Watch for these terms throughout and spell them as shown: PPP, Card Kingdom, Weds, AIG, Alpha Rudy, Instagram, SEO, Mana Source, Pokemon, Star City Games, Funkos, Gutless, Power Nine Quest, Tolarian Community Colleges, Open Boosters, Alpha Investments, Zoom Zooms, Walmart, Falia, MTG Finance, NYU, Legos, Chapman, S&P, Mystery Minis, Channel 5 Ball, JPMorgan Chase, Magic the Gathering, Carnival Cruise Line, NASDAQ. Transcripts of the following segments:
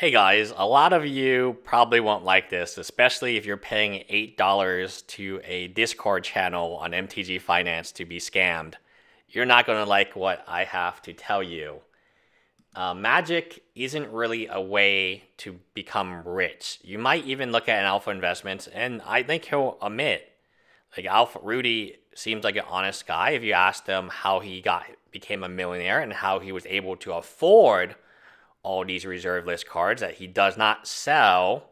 Hey guys, a lot of you probably won't like this, especially if you're paying $8 to a Discord channel on MTG Finance to be scammed. You're not going to like what I have to tell you. Magic isn't really a way to become rich. You might even look at an Alpha Investments, and I think he'll admit, like, Alpha Rudy seems like an honest guy. If you asked him how he became a millionaire and how he was able to afford all these reserve list cards that he does not sell,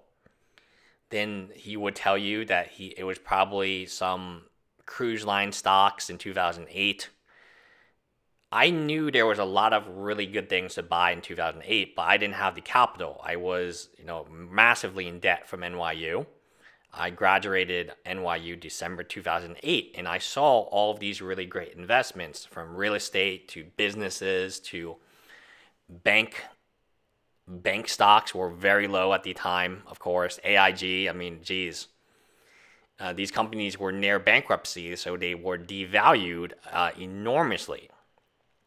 then he would tell you that it was probably some cruise line stocks in 2008. I knew there was a lot of really good things to buy in 2008, but I didn't have the capital. I was, massively in debt from NYU. I graduated NYU December 2008, and I saw all of these really great investments, from real estate to businesses to bank stocks were very low at the time, of course. AIG, I mean, geez. These companies were near bankruptcy, so they were devalued enormously.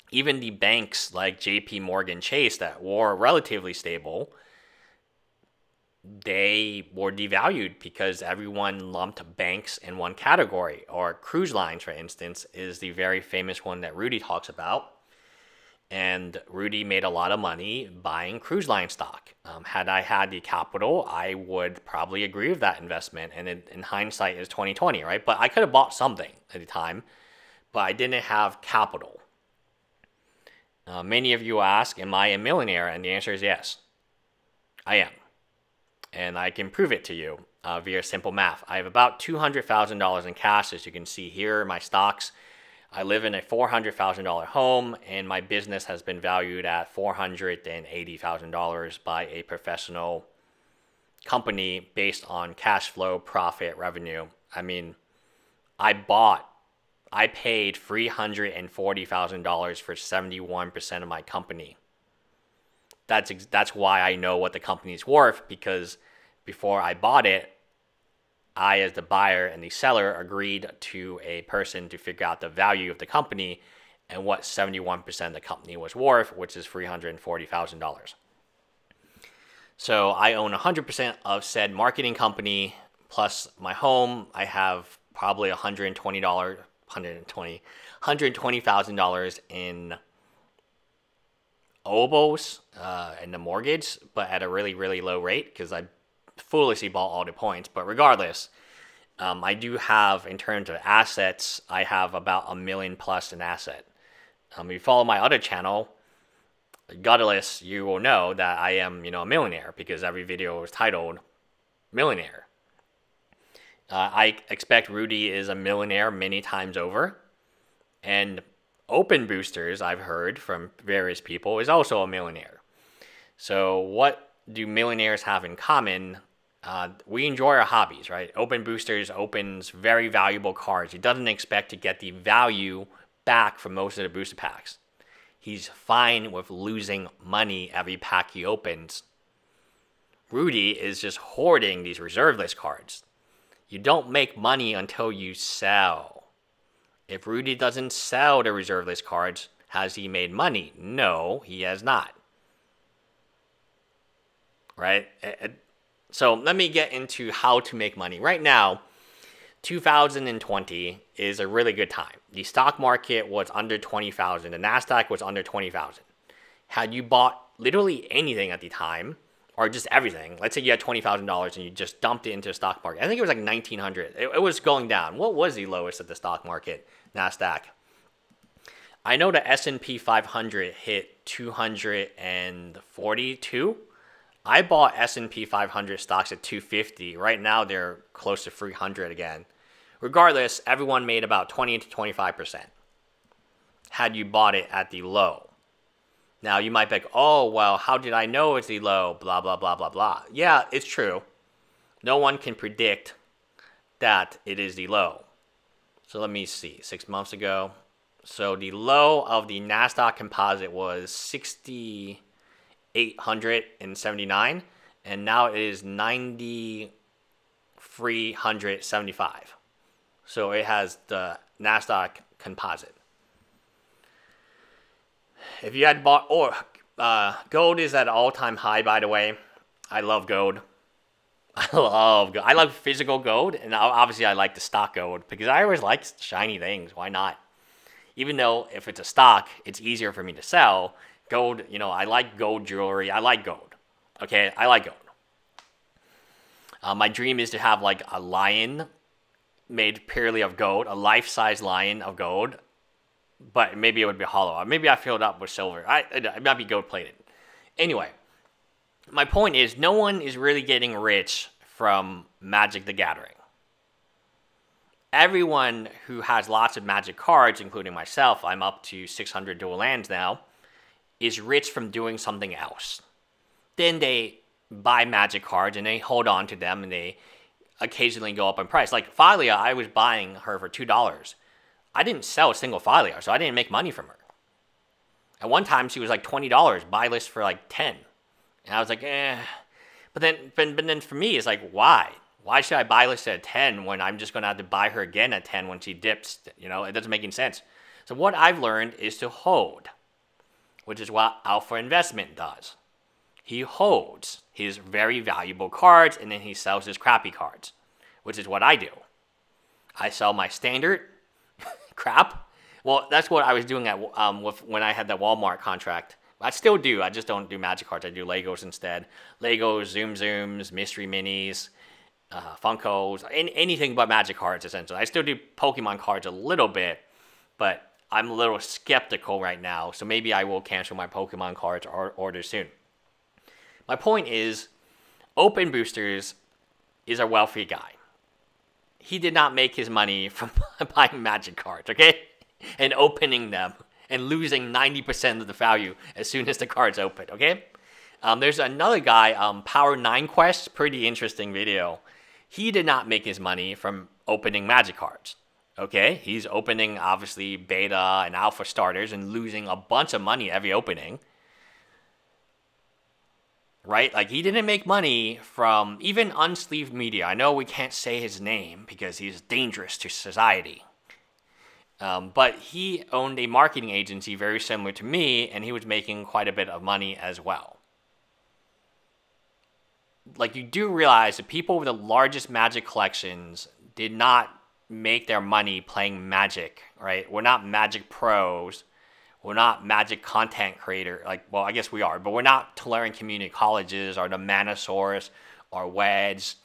Even the banks like JPMorgan Chase that were relatively stable, they were devalued because everyone lumped banks in one category. Or cruise lines, for instance, is the very famous one that Rudy talks about. And Rudy made a lot of money buying cruise line stock. Had I had the capital, I would probably agree with that investment. And in hindsight, it's 2020, right? But I could have bought something at the time, but I didn't have capital. Many of you ask, am I a millionaire? And the answer is yes, I am. And I can prove it to you via simple math. I have about $200,000 in cash, as you can see here, my stocks. I live in a $400,000 home, and my business has been valued at $480,000 by a professional company based on cash flow, profit, revenue. I mean, I paid $340,000 for 71% of my company. That's why I know what the company's worth, because before I bought it, I, as the buyer and the seller, agreed to a person to figure out the value of the company and what 71% of the company was worth, which is $340,000. So I own 100% of said marketing company, plus my home. I have probably $120,000 in oboes in the mortgage, but at a really, really low rate because I foolishly bought all the points. But regardless, I do have, in terms of assets, I have about $1 million+ in asset. If you follow my other channel, Gutless, you will know that I am, a millionaire, because every video is titled Millionaire. I expect Rudy is a millionaire many times over. And Open Boosters, I've heard from various people, is also a millionaire. So what do millionaires have in common? We enjoy our hobbies, right? Open Boosters opens very valuable cards. He doesn't expect to get the value back from most of the booster packs. He's fine with losing money every pack he opens. Rudy is just hoarding these reserve list cards. You don't make money until you sell. If Rudy doesn't sell the reserve list cards, has he made money? No, he has not. Right? So let me get into how to make money. Right now, 2020 is a really good time. The stock market was under 20,000. The NASDAQ was under 20,000. Had you bought literally anything at the time, or just everything, let's say you had $20,000 and you just dumped it into the stock market. I think it was like 1,900. It was going down. What was the lowest of the stock market, NASDAQ? I know the S&P 500 hit 242. I bought S&P 500 stocks at 250. Right now, they're close to 300 again. Regardless, everyone made about 20 to 25%. Had you bought it at the low. Now, you might be like, oh, well, how did I know it's the low? Blah, blah, blah, blah, blah. Yeah, it's true. No one can predict that it is the low. So let me see. 6 months ago. So the low of the NASDAQ composite was 6,879, and now it is 9,375. So it has the NASDAQ composite. If you had bought gold is at an all-time high, by the way. I love gold. I love physical gold, and obviously I like the stock gold because I always like shiny things. Why not? Even though if it's a stock, it's easier for me to sell. Gold, you know, I like gold jewelry. I like gold. Okay, I like gold. My dream is to have like a lion made purely of gold, a life-size lion of gold, but maybe it would be hollow. Maybe I filled up with silver. It might be gold-plated. Anyway, my point is no one is really getting rich from Magic the Gathering. Everyone who has lots of Magic cards, including myself, I'm up to 600 dual lands now, is rich from doing something else. Then they buy Magic cards and they hold on to them and they occasionally go up in price. Like Falia, I was buying her for $2. I didn't sell a single Falia, so I didn't make money from her. At one time, she was like $20, buy list for like 10. And I was like, eh. But then for me, it's like, why? Why should I buy list at 10 when I'm just going to have to buy her again at 10 when she dips? You know, it doesn't make any sense. So what I've learned is to hold, which is what Alpha Investment does. He holds his very valuable cards, and then he sells his crappy cards, which is what I do. I sell my standard crap. Well, that's what I was doing at when I had that Walmart contract. I still do. I just don't do Magic cards. I do Legos instead. Legos, Zoom Zooms, Mystery Minis, Funkos, anything but Magic cards, essentially. I still do Pokemon cards a little bit, but I'm a little skeptical right now, so maybe I will cancel my Pokemon cards order soon. My point is, Open Boosters is a wealthy guy. He did not make his money from buying Magic cards, okay? And opening them and losing 90% of the value as soon as the cards open, okay? There's another guy, Power Nine Quest, pretty interesting video. He did not make his money from opening Magic cards, okay? He's opening, obviously, beta and alpha starters and losing a bunch of money every opening. Right? Like, he didn't make money from even Unsleeved Media. I know we can't say his name because he's dangerous to society. But he owned a marketing agency very similar to me, and he was making quite a bit of money as well. Like, you do realize that people with the largest Magic collections did not make their money playing Magic, right? We're not Magic pros. We're not Magic content creator. Like, well, I guess we are, but we're not Tolarian Community Colleges or the Mana Source or Weds.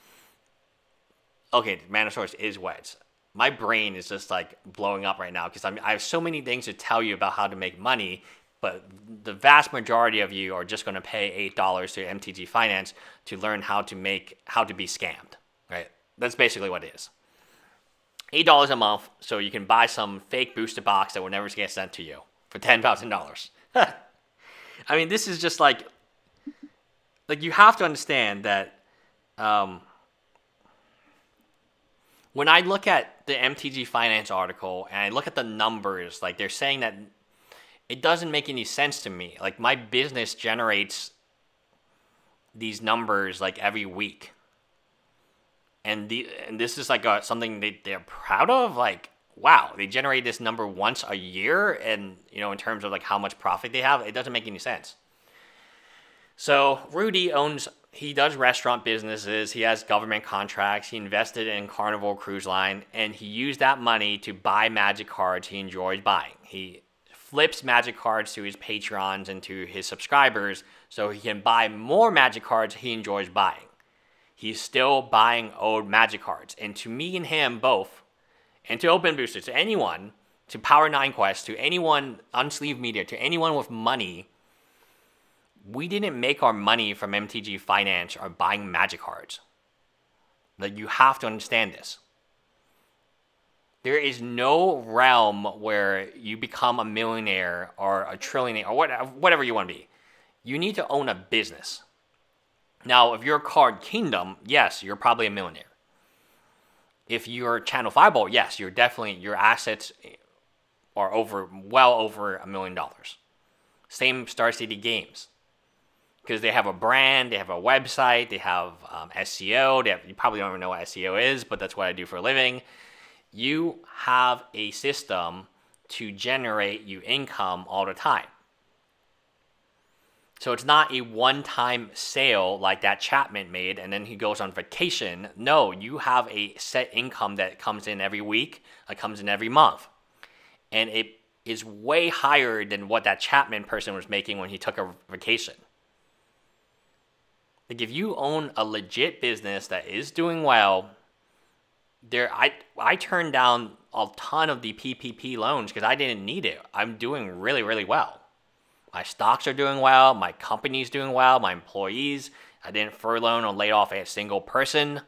Okay, Mana Source is Weds. My brain is just like blowing up right now because I have so many things to tell you about how to make money, but the vast majority of you are just going to pay $8 to MTG Finance to learn how to be scammed, right? That's basically what it is. $8 a month, so you can buy some fake booster box that will never get sent to you. For $10,000. I mean, this is just like you have to understand that when I look at the MTG Finance article and I look at the numbers, like they're saying that it doesn't make any sense to me. Like my business generates these numbers like every week. And this is like something they're proud of, like, wow, they generate this number once a year, and, you know, in terms of like how much profit they have, it doesn't make any sense. So Rudy owns, he does restaurant businesses, he has government contracts, he invested in Carnival Cruise Line, and he used that money to buy Magic cards he enjoys buying. He flips Magic cards to his patrons and to his subscribers so he can buy more Magic cards he enjoys buying. He's still buying old Magic cards, and to me and him both, and to Open Boosters, to anyone, to Power 9 Quest, to anyone, Unsleeved Media, to anyone with money, we didn't make our money from MTG Finance or buying Magic cards. Like, you have to understand this. There is no realm where you become a millionaire or a trillionaire or whatever you want to be. You need to own a business. Now, if you're Card Kingdom, yes, you're probably a millionaire. If you're Channel 5 Ball, yes, you're definitely, your assets are over, well over $1 million. Same Star City Games. Because they have a brand, they have a website, they have SEO. You probably don't even know what SEO is, but that's what I do for a living. You have a system to generate you income all the time. So it's not a one-time sale like that Chapman made and then he goes on vacation. No, you have a set income that comes in every week, that comes in every month. And it is way higher than what that Chapman person was making when he took a vacation. Like if you own a legit business that is doing well, there I turned down a ton of the PPP loans because I didn't need it. I'm doing really, really well. My stocks are doing well. My company's doing well. My employees. I didn't furlough or lay off a single person.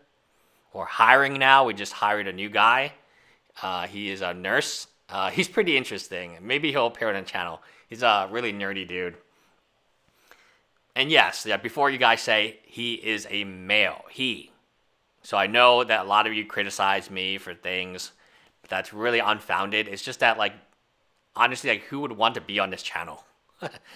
We're hiring now. We just hired a new guy. He is a nurse. He's pretty interesting. Maybe he'll appear on the channel. He's a really nerdy dude. And yes, yeah, before you guys say he is a male, he. So I know that a lot of you criticize me for things, but that's really unfounded. It's just that, like, honestly, like, who would want to be on this channel?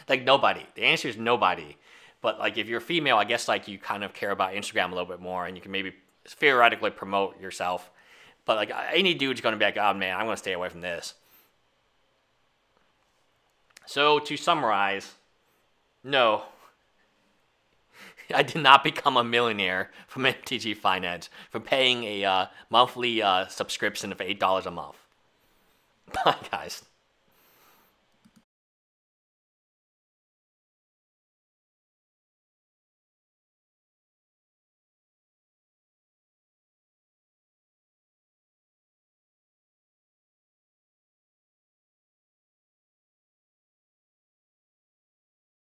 Like nobody. The answer is nobody. But like if you're female, I guess like you kind of care about Instagram a little bit more and you can maybe theoretically promote yourself. But like any dude's going to be like, oh man, I'm going to stay away from this. So to summarize, no, I did not become a millionaire from MTG Finance for paying a monthly subscription of $8 a month. Bye guys.